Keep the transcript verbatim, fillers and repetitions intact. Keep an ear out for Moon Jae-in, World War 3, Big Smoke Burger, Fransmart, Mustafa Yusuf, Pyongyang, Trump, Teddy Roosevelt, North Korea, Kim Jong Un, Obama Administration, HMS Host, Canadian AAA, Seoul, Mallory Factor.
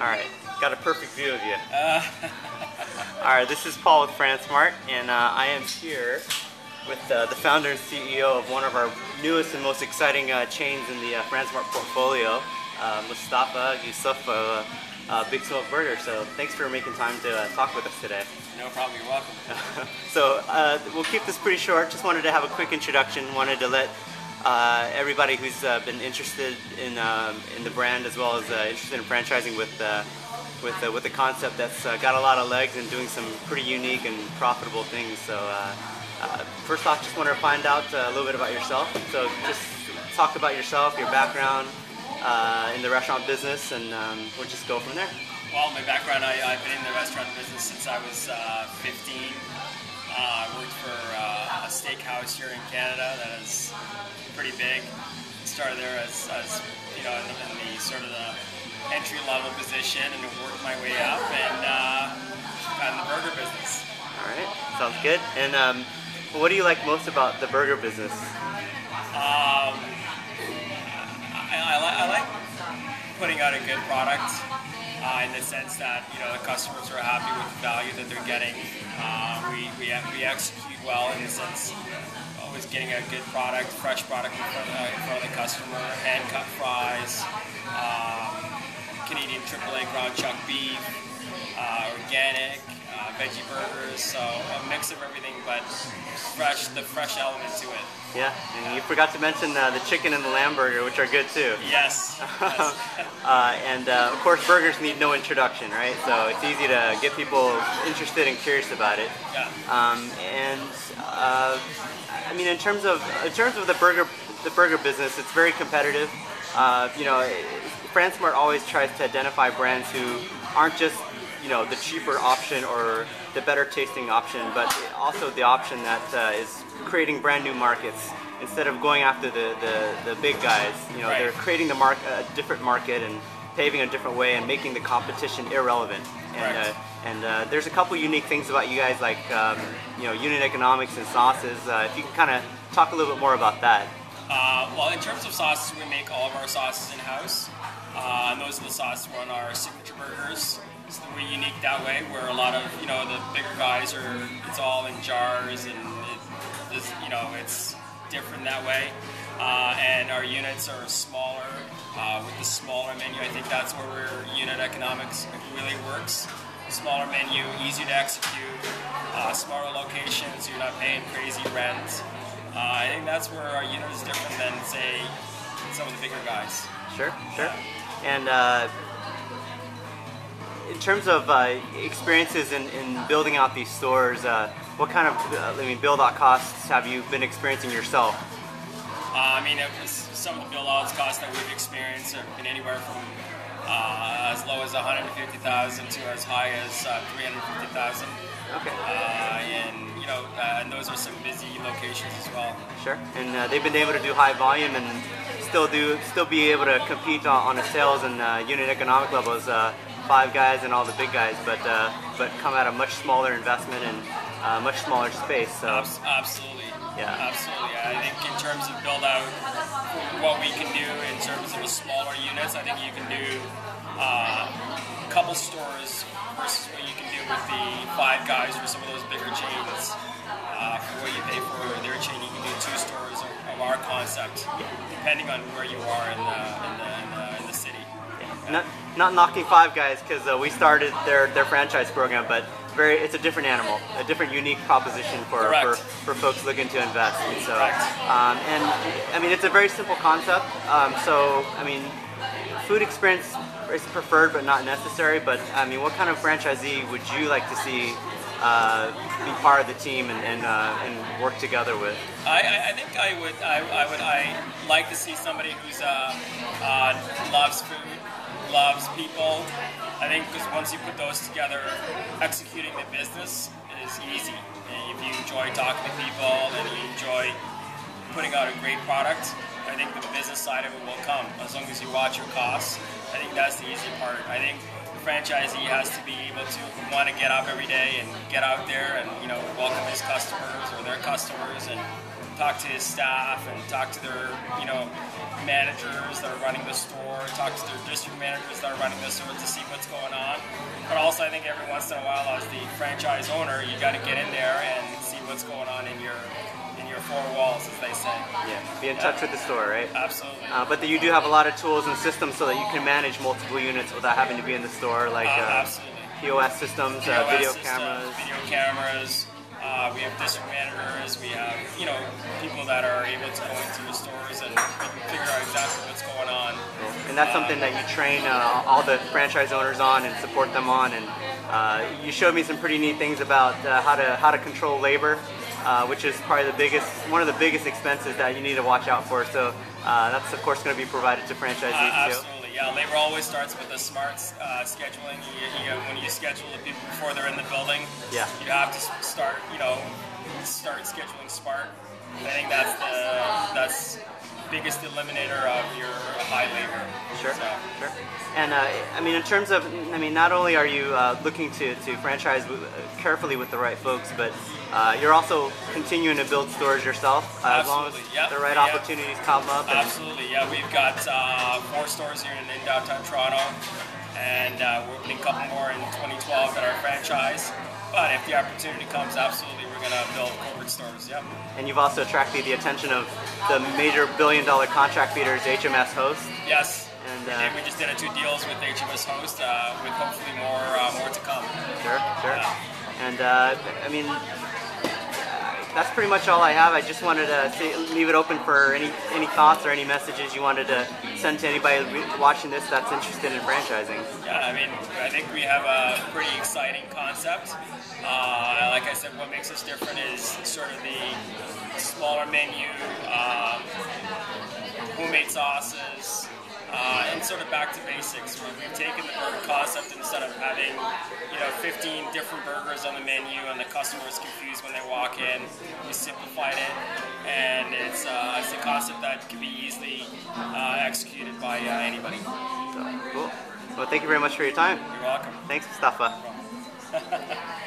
Alright, got a perfect view of you. Uh. Alright, this is Paul with Fransmart, and uh, I am here with uh, the founder and C E O of one of our newest and most exciting uh, chains in the uh, Fransmart portfolio, uh, Mustafa Yusuf of uh, uh, Big Smoke Burger. So thanks for making time to uh, talk with us today. No problem, you're welcome. So uh, we'll keep this pretty short. Just wanted to have a quick introduction, wanted to let Uh, everybody who's uh, been interested in um, in the brand, as well as uh, interested in franchising with uh, with uh, with a concept that's uh, got a lot of legs and doing some pretty unique and profitable things. So uh, uh, first off, just want to find out uh, a little bit about yourself. So just talk about yourself, your background uh, in the restaurant business, and um, we'll just go from there. Well, my background, I, I've been in the restaurant business since I was uh, fifteen. Uh, I worked for uh, a steakhouse here in Canada that is pretty big. Started there as, as you know, in the, in the sort of the entry level position, and worked my way up, and uh, got in the burger business. All right, sounds good. And um, what do you like most about the burger business? Um, I, I, li I like putting out a good product. Uh, in the sense that, you know, the customers are happy with the value that they're getting. Uh, we, we, we execute well in the sense of always getting a good product, fresh product in front of the, in front of the customer, hand-cut fries, um, Canadian triple A ground chuck beef, uh, organic, uh, veggie burgers, so a mix of everything, but fresh, the fresh element to it. Yeah, and yeah. You forgot to mention uh, the chicken and the lamb burger, which are good too. Yes. yes. uh, and uh, of course, burgers need no introduction, right? So it's easy to get people interested and curious about it. Yeah. Um, and uh, I mean, in terms of in terms of the burger the burger business, it's very competitive. Uh, you know, Fransmart always tries to identify brands who aren't just, you know, the cheaper option or the better tasting option, but also the option that uh, is creating brand new markets instead of going after the the, the big guys. You know, right. They're creating the mark a different market and paving a different way and making the competition irrelevant. And right. uh, and uh, there's a couple unique things about you guys, like um, you know, unit economics and sauces. Uh, if you can kind of talk a little bit more about that. Uh, well, in terms of sauces, we make all of our sauces in house. Uh, and those are the sauces on our signature burgers. So we're unique that way, where a lot of, you know, the bigger guys are, it's all in jars, and it, it's, you know, it's different that way. Uh, and our units are smaller. Uh, with the smaller menu, I think that's where we're, unit economics really works. Smaller menu, easier to execute, uh, smaller locations, you're not paying crazy rent. Uh, I think that's where our unit is different than, say, some of the bigger guys. Sure, sure. And uh, in terms of uh, experiences in, in building out these stores, uh, what kind of uh, I mean, build-out costs have you been experiencing yourself? Uh, I mean, it was some of the build-out costs that we've experienced have been anywhere from uh, as low as one hundred fifty thousand dollars to as high as uh, three hundred fifty thousand dollars. Okay. Uh, and you know, uh, and those are some busy locations as well. Sure. And uh, they've been able to do high volume and still do still be able to compete on, on a sales and uh, unit economic levels. Uh, five guys and all the big guys, but uh, but come at a much smaller investment and uh, much smaller space. So absolutely. Yeah. Absolutely. I think in terms of build out, what we can do in terms of the smaller units, I think you can do uh, a couple stores versus what you can do with the five guys or some of those bigger chains. Uh, for what you pay for their chain, you can do two stores of, of our concept, yeah, depending on where you are in the, in the, in the, in the city. Yeah. Not, not knocking Five Guys, because uh, we started their, their franchise program, but very it's a different animal, a different unique proposition for for, for folks looking to invest. And so, um, and I mean, it's a very simple concept. Um, so, I mean, food experience is preferred but not necessary. But I mean, what kind of franchisee would you like to see uh, be part of the team and and, uh, and work together with? I, I think I would I, I would I like to see somebody who's uh, uh, loves food, loves people. I think because once you put those together, executing the business is easy. If you enjoy talking to people and you enjoy putting out a great product, I think the business side of it will come, as long as you watch your costs. I think that's the easy part. I think the franchisee has to be able to want to get up every day and get out there and, you know, welcome his customers or their customers and talk to his staff and talk to their, you know, managers that are running the store, talk to their district managers that are running the store to see what's going on. But also, I think every once in a while, as the franchise owner, you got to get in there and see what's going on in your in your four walls, as they say. Yeah, be in yeah. touch with the store, right? Absolutely. Uh, but the, you do have a lot of tools and systems so that you can manage multiple units without having to be in the store, like uh, uh, P O S systems, P O S uh, video systems, cameras, video cameras. Uh, we have district managers, we have, you know, people that are able to go into the stores and figure out exactly what's going on. And that's um, something that you train uh, all the franchise owners on and support them on. And uh, you showed me some pretty neat things about uh, how to how to control labor, uh, which is probably the biggest, one of the biggest expenses that you need to watch out for. So uh, that's, of course, going to be provided to franchisees uh, too. Absolutely. Yeah, labor always starts with the smart uh, scheduling. You, you, when you schedule the people before they're in the building, yeah. you have to start, you know, start scheduling smart. I think that's the that's biggest eliminator of your high labor. Sure, so. sure. And uh, I mean, in terms of, I mean, not only are you uh, looking to to franchise carefully with the right folks, but uh, you're also continuing to build stores yourself uh, as long as yep. the right yep. opportunities come up. And Absolutely, yeah. We've got uh, four stores here in, in downtown Toronto, and uh, we're opening a couple more in twenty twelve that are franchise. But if the opportunity comes, absolutely, we're going to build corporate stores, yep. And you've also attracted the attention of the major billion-dollar contract feeders, H M S Host. Yes. And, uh, and we just did a two deals with H M S Host, uh, with hopefully more uh, more to come. Sure, sure. Yeah. And, uh, I mean, that's pretty much all I have. I just wanted to say, leave it open for any any thoughts or any messages you wanted to send to anybody watching this that's interested in franchising. Yeah, I mean, I think we have a pretty exciting concept. Uh, like I said, what makes us different is sort of the smaller menu, um, homemade sauces, Uh, and sort of back to basics. We've taken the burger concept instead of having, you know, fifteen different burgers on the menu and the customer's confused when they walk in. We simplified it, and it's, uh, it's a concept that can be easily uh, executed by uh, anybody. Cool. Well, thank you very much for your time. You're welcome. Thanks, Mustafa. No problem.